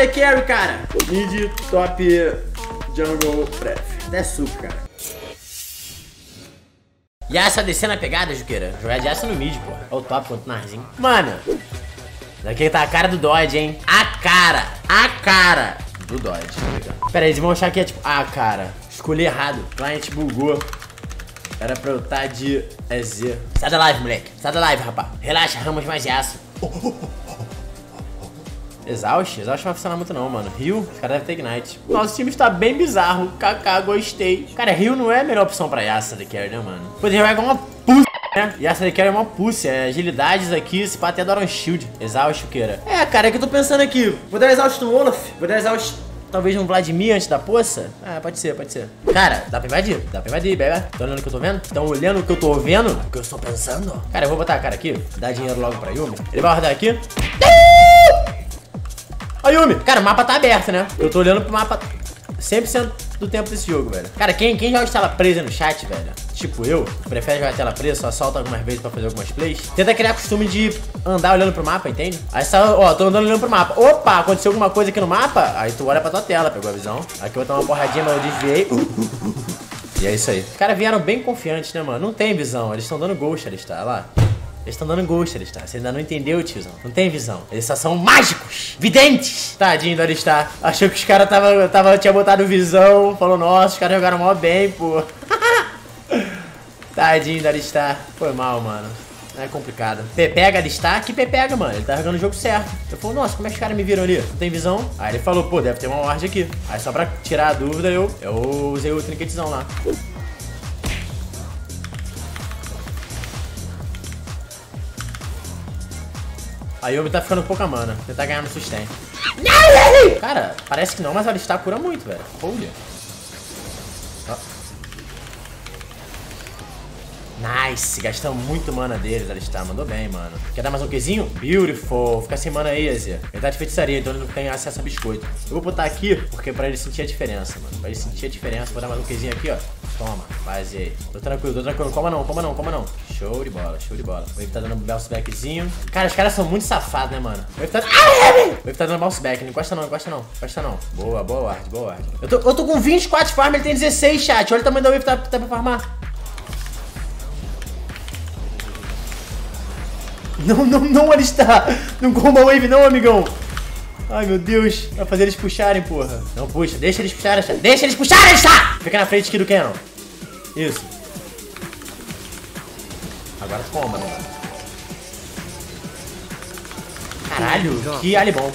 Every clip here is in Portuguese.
AD Carry, cara. Mid, top, jungle, pref. Até suco, cara. Yasuo descendo a pegada, Juqueira. Jogar de Yasuo no mid, pô. Olha o top contra o Narzin. Mano, daqui tá a cara do Dodge, hein. A cara do Dodge. Pera aí, eles vão achar que é tipo... Ah, cara, escolhi errado. Lá a gente bugou. Era pra eu estar de EZ. Sai da live, moleque. Sai da live, rapá. Relaxa, Ramos mais Yasuo. Exaust não vai funcionar muito não, mano. Rio, os caras devem ter Ignite. Nosso time está bem bizarro. Kaká, gostei. Cara, Rio não é a melhor opção pra Yasuo AD Carry, né, mano? Pois ele vai com uma pussy, né? Yasuo AD Carry é uma pussy. É agilidades aqui, esse pá até adoram shield. Exaust, Juqueira. É, cara, é que eu tô pensando aqui. Vou dar Exaust no Olaf. Vou dar Exaust, talvez, um Vladimir antes da poça. Ah, pode ser, pode ser. Cara, dá pra invadir. Dá pra invadir, bebê. Tão olhando o que eu tô vendo? Tão olhando o que eu tô vendo? O que eu estou pensando? Cara, eu vou botar a cara aqui. Dar dinheiro logo pra Yumi. Ele vai rodar aqui. Ó, Yumi, cara, o mapa tá aberto, né? Eu tô olhando pro mapa 100% do tempo desse jogo, velho. Cara, quem joga de tela presa no chat, velho, tipo eu, prefere jogar de tela presa, só solta algumas vezes pra fazer algumas plays, tenta criar costume de andar olhando pro mapa, entende? Aí você tá, ó, tô andando olhando pro mapa. Opa, aconteceu alguma coisa aqui no mapa? Aí tu olha pra tua tela, pegou a visão. Aqui eu vou tomar uma porradinha, mas eu desviei. E é isso aí. Os caras vieram bem confiantes, né, mano? Não tem visão, eles estão dando ghost, eles tá, olha lá. Eles estão dando gosto, Alistar. Você ainda não entendeu, tiozão. Não tem visão. Eles só são mágicos, videntes. Tadinho do Alistar. Achou que os caras tinha botado visão. Falou, nossa, os caras jogaram mó bem, pô. Tadinho do Alistar. Foi mal, mano. É complicado. Pepega Alistar? Que pepega, mano? Ele tá jogando o jogo certo. Eu falei, nossa, como é que os caras me viram ali? Não tem visão? Aí ele falou, pô, deve ter uma ward aqui. Aí só pra tirar a dúvida, eu usei o trinquetezão lá. A Yumi tá ficando pouca mana. Tentar ganhar no sustain. Cara, parece que não, mas a Alistar cura muito, velho. Olha. Nice. Gastamos muito mana deles, Alistar. Mandou bem, mano. Quer dar mais um quezinho? Beautiful. Fica sem mana aí, Zé. Ele tá de feitiçaria, então ele não tem acesso a biscoito. Eu vou botar aqui, porque pra ele sentir a diferença, mano. Pra ele sentir a diferença. Vou dar mais um quezinho aqui, ó. Toma, faz aí. Tô tranquilo, tô tranquilo. Coma não, coma não, coma não. Show de bola, show de bola. O Wave tá dando um bounce backzinho. Cara, os caras são muito safados, né, mano? O Wave tá... dando bounce back. Não encosta não, encosta não. Encosta não. Boa, boa ward, boa ward. Eu tô com 24 farm, ele tem 16, chat. Olha o tamanho da Wave tá pra farmar. Não, não, não, ele está. Não comba a Wave não, amigão. Ai, meu Deus. Vai fazer eles puxarem, porra. Não puxa. Deixa eles puxarem, está. Deixa eles puxarem, está. Fica na frente aqui do Canon. Isso. Agora comba, né? Caralho, que ali bom.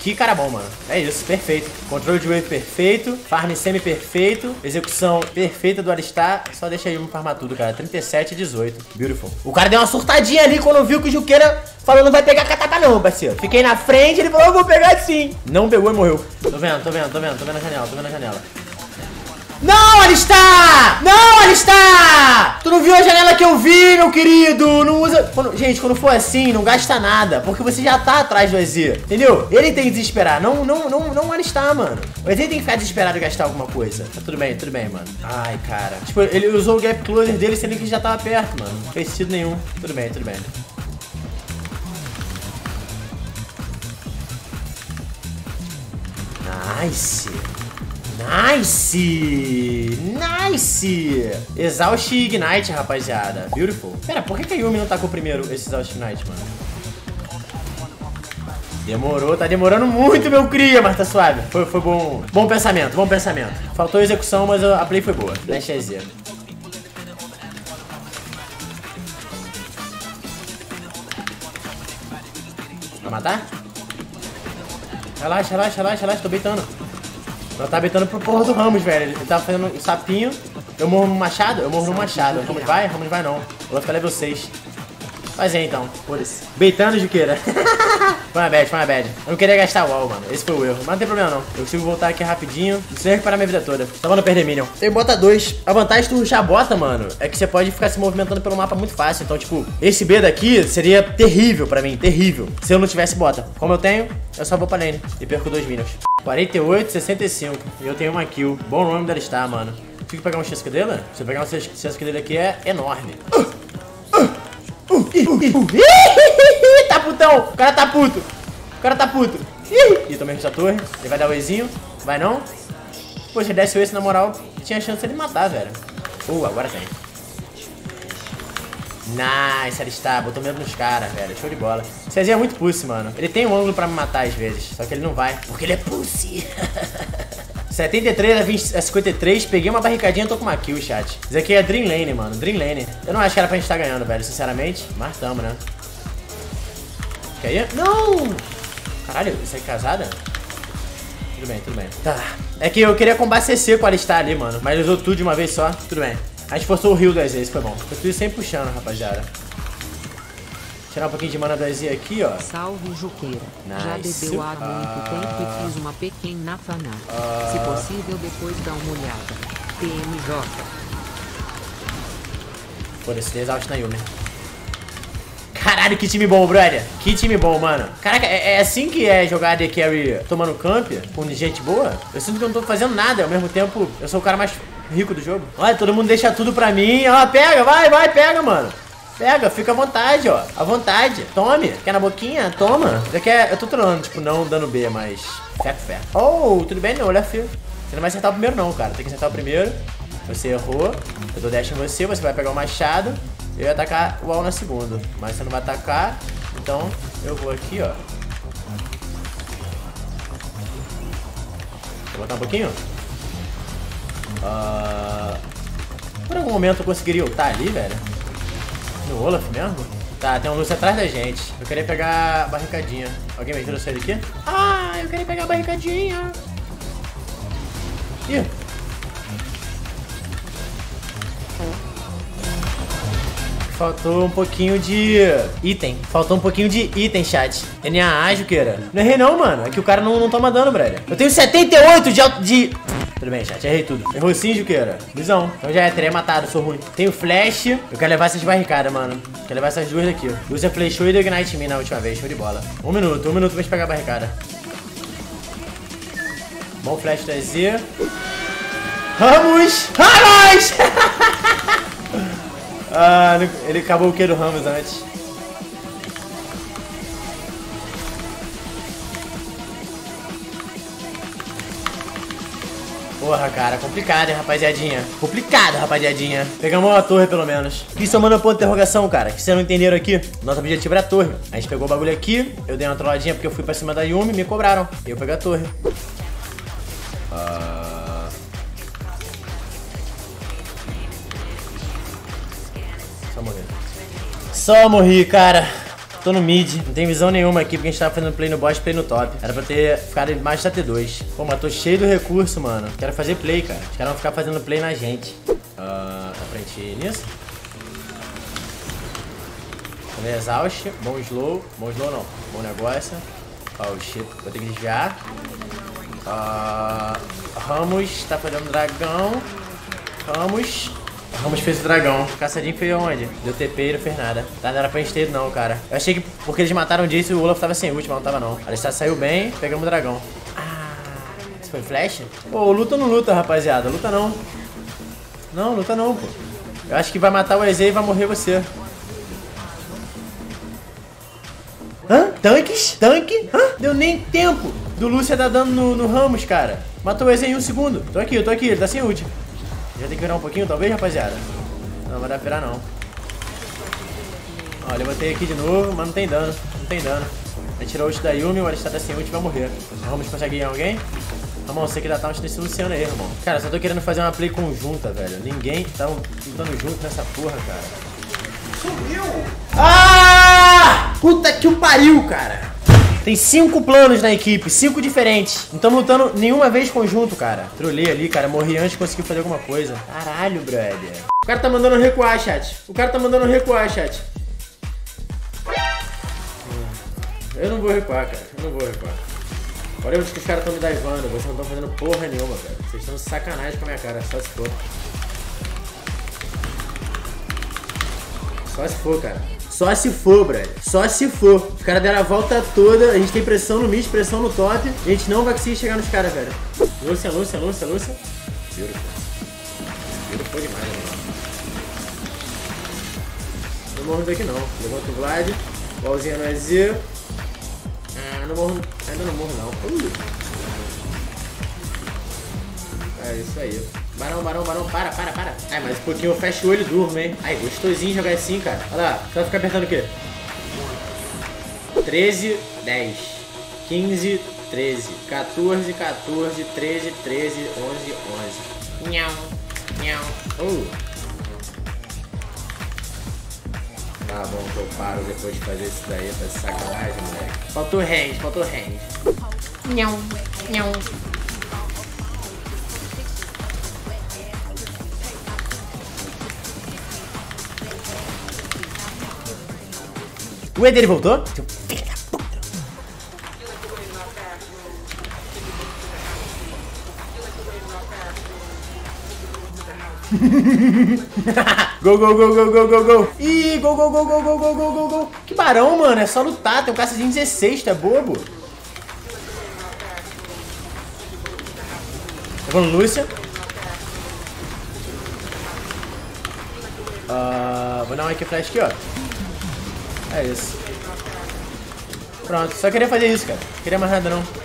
Que cara bom, mano. É isso, perfeito. Controle de wave perfeito. Farm semi-perfeito. Execução perfeita do Alistar. Só deixa aí um farmar tudo, cara. 37 e 18. Beautiful. O cara deu uma surtadinha ali quando viu que o Juqueira falou não vai pegar catata não, parceiro. Fiquei na frente, ele falou eu vou pegar sim. Não pegou e morreu. Tô vendo, tô vendo, tô vendo. Tô vendo a janela, tô vendo a janela. Não, Alistar! Não, Alistar! Tu não viu a janela que eu vi, meu querido? Não usa... Gente, quando for assim, não gasta nada. Porque você já tá atrás do EZ, entendeu? Ele tem que desesperar. Não, Alistar, mano. O EZ tem que ficar desesperado e gastar alguma coisa. Tá tudo bem, mano. Ai, cara. Tipo, ele usou o gap closer dele sendo que já tava perto, mano. Não fez sentido nenhum. Tudo bem, tudo bem. Nice. Nice! Nice! Exaust e Ignite, rapaziada. Beautiful. Pera, por que a Yumi não tacou primeiro esse Exaust Ignite, mano? Demorou, tá demorando muito, meu cria, mas tá suave. Foi bom. Bom pensamento, bom pensamento. Faltou execução, mas a play foi boa. Flash EZ. Vai matar? Relaxa, relaxa, relaxa, relaxa. Tô beitando. Ela tá betando pro porra do Ramos, velho. Ele tá fazendo um sapinho. Eu morro no machado? Eu morro no machado. Ramos vai? Ramos vai não. Eu vou ficar level 6. Faz aí então. Foda-se. Beitando, Juqueira. Foi uma bad, foi uma bad. Eu não queria gastar o wall, mano. Esse foi o erro. Mas não tem problema não. Eu consigo voltar aqui rapidinho. Não precisa recuperar minha vida toda. Só pra não perder minion. Você bota 2. A vantagem do rushar bota, mano, é que você pode ficar se movimentando pelo mapa muito fácil. Então, tipo, esse B daqui seria terrível pra mim. Terrível. Se eu não tivesse bota. Como eu tenho, eu só vou pra lane. E perco 2 minions. 48, 65. E eu tenho uma kill. Bom nome da Alistar, mano. Tem que pegar um XSK dele? Se eu pegar um XSK dele aqui é enorme. Tá putão! O cara tá puto! O cara tá puto. Ih, tomei essa torre. Ele vai dar o Ezinho. Vai não? Poxa, ele desce o esse, na moral. Tinha chance de ele matar, velho. Agora tem. Nice, ali está. Botou medo nos caras, velho. Show de bola. Esse Ezinho é muito pussy, mano. Ele tem um ângulo pra me matar às vezes. Só que ele não vai. Porque ele é pussy. 73 a 53, peguei uma barricadinha, tô com uma kill, chat. Isso aqui é Dream Lane, mano, Dream Lane. Eu não acho que era pra gente estar ganhando, velho, sinceramente. Mas tamo, né? Quer ir? Não! Caralho, isso aí é casada? Tudo bem, tudo bem. Tá. É que eu queria combar CC com a Alistar ali, mano. Mas usou tudo de uma vez só. Tudo bem. A gente forçou o heal do EZ, isso foi bom. Foi tudo sempre puxando, rapaziada. Tirar um pouquinho de mana do EZ aqui, ó. Salve, Juqueira. Nice. Já bebeu água há muito tempo e fiz uma pequena faná. Se possível, depois dá uma olhada. TMJ. Pô, esse desalto na Yumi. Caralho, que time bom, brother. Que time bom, mano. Caraca, é assim que é jogar AD Carry tomando camp com gente boa? Eu sinto que eu não tô fazendo nada. Ao mesmo tempo, eu sou o cara mais rico do jogo. Olha, todo mundo deixa tudo pra mim. Ó, pega, vai, pega, mano. Pega, fica à vontade, ó. À vontade. Tome. Quer na boquinha? Toma. Eu tô trolando, tipo, não dando B, mas... Fé. Oh, tudo bem, não. Olha, fio. Você não vai acertar o primeiro, não, cara. Tem que acertar o primeiro. Você errou. Eu dou dash em você. Você vai pegar o machado. Eu ia atacar o AWP na segunda. Mas você não vai atacar. Então, eu vou aqui, ó. Vou botar um pouquinho. Por algum momento eu conseguiria ultar ali, velho. No Olaf mesmo? Tá, tem um Lúcio atrás da gente. Eu queria pegar a barricadinha. Alguém me ajuda a sair daqui? Ah, eu queria pegar a barricadinha. Ih. Faltou um pouquinho de item. Faltou um pouquinho de item, chat. NAA, Juqueira. Não errei não, mano. É que o cara não toma dano, brother. Eu tenho 78 de... Tudo bem, chat. Errei tudo. Errou sim, Juqueira. Visão. Então já é, teria matado. Sou ruim. Tenho flash. Eu quero levar essas barricadas, mano. Quero levar essas duas daqui. Lúcia flechou e deu ignite em mim na última vez. Show de bola. Um minuto pra gente pegar a barricada. Bom flash da Z. Ramos! Ah, ele acabou o que do Ramos antes. Porra, cara, complicado, hein, rapaziadinha. Complicado, rapaziadinha. Pegamos a torre, pelo menos. Fiz somando ponto de interrogação, cara, que vocês não entenderam aqui. Nosso objetivo era a torre. A gente pegou o bagulho aqui. Eu dei uma trolladinha porque eu fui pra cima da Yumi. Me cobraram. Eu peguei a torre. Só morri, cara. Tô no mid. Não tem visão nenhuma aqui, porque a gente tava fazendo play no bot, play no top. Era pra ter ficado mais da T2. Pô, mas tô cheio do recurso, mano. Quero fazer play, cara. Os caras vão ficar fazendo play na gente. Dá pra gente ir nisso? Tomei exaust. Bom slow. Bom slow não. Bom negócio. Oh, shit. Vou ter que desviar. Ramos tá fazendo dragão. Ramos fez o dragão. Caçadinho fez onde? Deu TP e não fez nada. Não era pra gente ter não, cara. Eu achei que porque eles mataram disso e o Olaf tava sem ult, mas não tava não. A Alistar saiu bem, pegamos o dragão. Ah, isso foi flash? Pô, luta ou não luta, rapaziada? Luta não. Não, luta não, pô. Eu acho que vai matar o EZ e vai morrer você. Hã? Tanques? Tanque? Hã? Deu nem tempo do Lúcia dar dano no Ramos, cara. Matou o EZ em um segundo. Tô aqui, ele tá sem ult. Já tem que virar um pouquinho, talvez, rapaziada? Não, vai dar pra virar, não. Ó, levantei aqui de novo, mas não tem dano. Vai tirar o ult da Yumi, o Alistar tá sem ult e vai morrer. Vamos conseguir ganhar alguém? Ramon, você que dá taunt nesse Luciano aí, Ramon. Cara, só tô querendo fazer uma play conjunta, velho. Ninguém tá lutando junto nessa porra, cara. Subiu! Ah! Puta que o pariu, cara! Tem 5 planos na equipe, 5 diferentes. Não estamos lutando nenhuma vez conjunto, cara. Trolei ali, cara. Morri antes de conseguir fazer alguma coisa. Caralho, brother. O cara tá mandando recuar, chat. Eu não vou recuar, cara. Olha onde que os caras estão me divando. Vocês não estão fazendo porra nenhuma, cara. Vocês estão de sacanagem com a minha cara. Só se for, cara. Só se for, brother. Só se for. Os caras deram a volta toda. A gente tem pressão no mid, pressão no top. A gente não vai conseguir chegar nos caras, velho. Lúcia. Beautiful demais, velho. Não morro daqui, não. Levanta o Vlad. Bolzinha no EZ. eu não morro. Ainda não morro não. É isso aí. Barão, para. Ai, mas porque eu fecho o olho e durmo, hein. Ai, gostosinho jogar assim, cara. Olha lá, só ficar apertando o quê? 13, 10, 15, 13, 14, 14, 13, 13, 11, 11. Nham, nham. Tá bom que eu paro depois de fazer isso daí, tá de sacanagem, moleque. Faltou range. Nham, nham. O E dele voltou? Seu filho da puta! Go! Ih, go! Que barão, mano, é só lutar, tem um caçadinho 16, tu é bobo? Tá falando Lúcia? Vou dar um aqui flash aqui, ó. É isso. Pronto, só queria fazer isso, cara. Não queria mais nada, não.